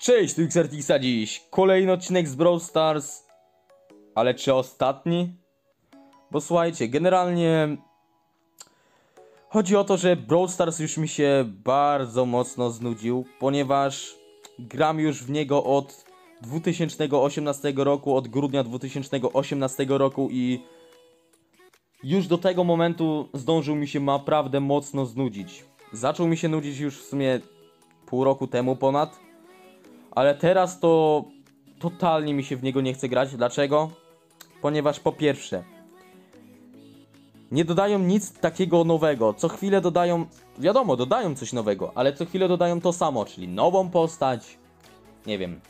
Cześć, tu XHardX, dziś kolejny odcinek z Brawl Stars. Ale czy ostatni? Bo słuchajcie, generalnie chodzi o to, że Brawl Stars już mi się bardzo mocno znudził, ponieważ gram już w niego od 2018 roku, od grudnia 2018 roku i już do tego momentu zdążył mi się naprawdę mocno znudzić. Zaczął mi się nudzić już w sumie pół roku temu ponad. Ale teraz to totalnie mi się w niego nie chce grać. Dlaczego? Ponieważ po pierwsze, nie dodają nic takiego nowego. Co chwilę dodają, wiadomo, dodają coś nowego, ale co chwilę dodają to samo, czyli nową postać, nie wiem,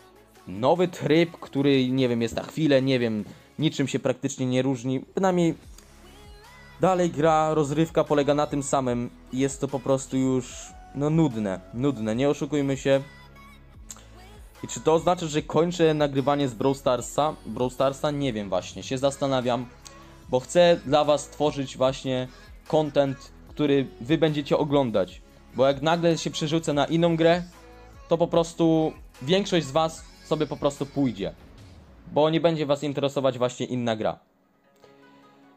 nowy tryb, który, nie wiem, jest na chwilę, nie wiem, niczym się praktycznie nie różni. Przynajmniej dalej gra, rozrywka polega na tym samym i jest to po prostu już, no, nudne, nie oszukujmy się. I czy to oznacza, że kończę nagrywanie z Brawl Starsa? Nie wiem, właśnie, się zastanawiam, bo chcę dla was tworzyć właśnie content, który wy będziecie oglądać. Bo jak nagle się przerzucę na inną grę, to po prostu większość z was sobie po prostu pójdzie. Bo nie będzie was interesować właśnie inna gra.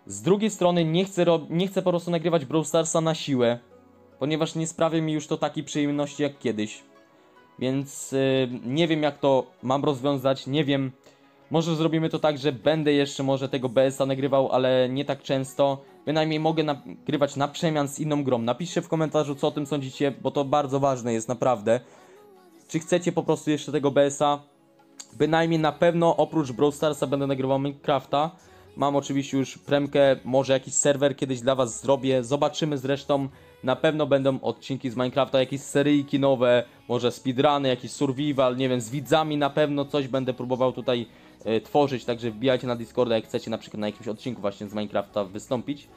Z drugiej strony nie chcę po prostu nagrywać Brawl Starsa na siłę, ponieważ nie sprawia mi już to takiej przyjemności jak kiedyś. Więc nie wiem, jak to mam rozwiązać, nie wiem. Może zrobimy to tak, że będę jeszcze może tego BS-a nagrywał, ale nie tak często. Bynajmniej mogę nagrywać na przemian z inną grą. Napiszcie w komentarzu, co o tym sądzicie, bo to bardzo ważne jest naprawdę. Czy chcecie po prostu jeszcze tego BS-a? Bynajmniej na pewno oprócz Brawl Starsa będę nagrywał Minecrafta. Mam oczywiście już premkę, może jakiś serwer kiedyś dla was zrobię, zobaczymy zresztą. Na pewno będą odcinki z Minecrafta, jakieś seryjki nowe, może speedruny, jakiś survival, nie wiem, z widzami na pewno coś będę próbował tutaj tworzyć. Także wbijajcie na Discorda, jak chcecie na przykład na jakimś odcinku właśnie z Minecrafta wystąpić.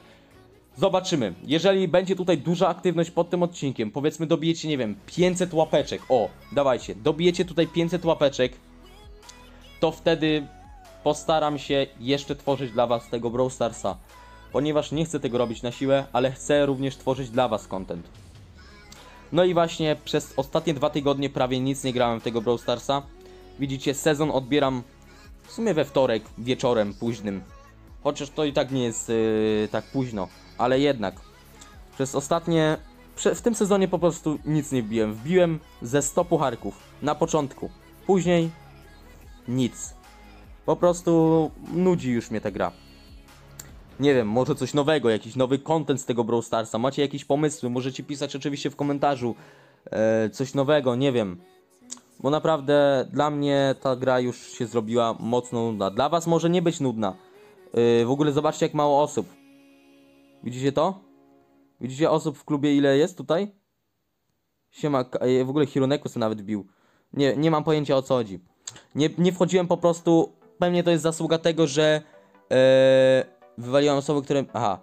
Zobaczymy, jeżeli będzie tutaj duża aktywność pod tym odcinkiem, powiedzmy dobijecie, nie wiem, 500 łapeczek, o, dawajcie, dobijecie tutaj 500 łapeczek, to wtedy postaram się jeszcze tworzyć dla was tego Brawl Starsa, ponieważ nie chcę tego robić na siłę, ale chcę również tworzyć dla was content. No i właśnie przez ostatnie 2 tygodnie prawie nic nie grałem w tego Brawl Starsa. Widzicie, sezon odbieram w sumie we wtorek wieczorem późnym. Chociaż to i tak nie jest tak późno, ale jednak. W tym sezonie po prostu nic nie wbiłem. Wbiłem ze 100 pucharków na początku. Później nic. Po prostu nudzi już mnie ta gra. Nie wiem, może coś nowego, jakiś nowy content z tego Brawl Starsa. Macie jakieś pomysły, możecie pisać oczywiście w komentarzu coś nowego, nie wiem. Bo naprawdę dla mnie ta gra już się zrobiła mocno nudna. Dla was może nie być nudna. W ogóle zobaczcie, jak mało osób. Widzicie to? Widzicie osób w klubie, ile jest tutaj? Siema, w ogóle Hironeku se nawet bił. Nie mam pojęcia, o co chodzi. Nie wchodziłem po prostu. Pewnie to jest zasługa tego, że wywaliłem osoby, które... Aha,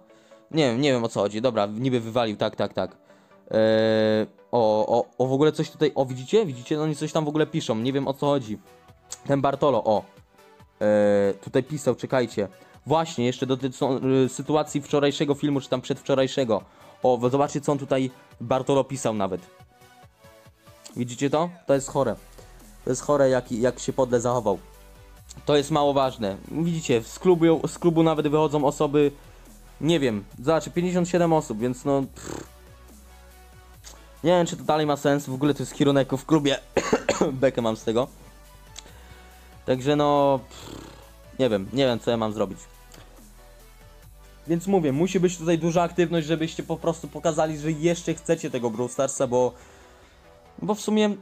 nie wiem o co chodzi. Dobra, niby wywalił, tak. W ogóle coś tutaj... O, widzicie? Widzicie? Oni coś tam w ogóle piszą. Nie wiem, o co chodzi. Ten Bartolo, o. Tutaj pisał, czekajcie. Właśnie, jeszcze dotyczą sytuacji wczorajszego filmu, czy tam przedwczorajszego. O, zobaczcie, co on tutaj Bartolo pisał nawet. Widzicie to? To jest chore. To jest chore, jak się podle zachował. To jest mało ważne. Widzicie, z klubu nawet wychodzą osoby, nie wiem, zobaczcie, 57 osób, więc no... Pff. Nie wiem, czy to dalej ma sens, w ogóle to jest Hironeku w klubie, bekę mam z tego. Także no... Pff. Nie wiem, co ja mam zrobić. Więc mówię, musi być tutaj duża aktywność, żebyście po prostu pokazali, że jeszcze chcecie tego Brawl Starsa, bo w sumie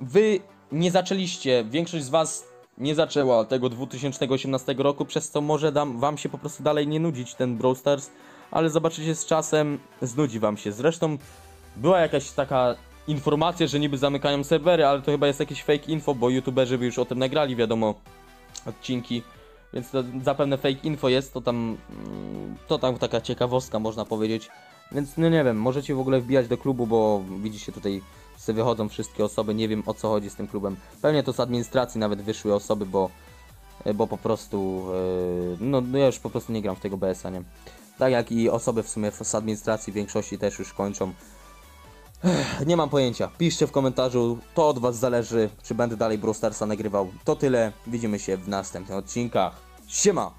wy nie zaczęliście, większość z was nie zaczęła tego 2018 roku, przez co może wam się po prostu dalej nie nudzić ten Brawl Stars, ale zobaczycie, z czasem znudzi wam się. Zresztą była jakaś taka informacja, że niby zamykają serwery, ale to chyba jest jakieś fake info, bo youtuberzy by już o tym nagrali, wiadomo, odcinki, więc to zapewne fake info jest, to tam taka ciekawostka, można powiedzieć. Więc no nie wiem, możecie w ogóle wbijać do klubu, bo widzicie tutaj sobie wychodzą wszystkie osoby, nie wiem, o co chodzi z tym klubem. Pewnie to z administracji nawet wyszły osoby, bo po prostu, no ja już po prostu nie gram w tego BS-a, nie? Tak jak i osoby w sumie z administracji w większości też już kończą. Nie mam pojęcia. Piszcie w komentarzu, to od was zależy, czy będę dalej Brawl Starsa nagrywał. To tyle, widzimy się w następnych odcinkach. Siema!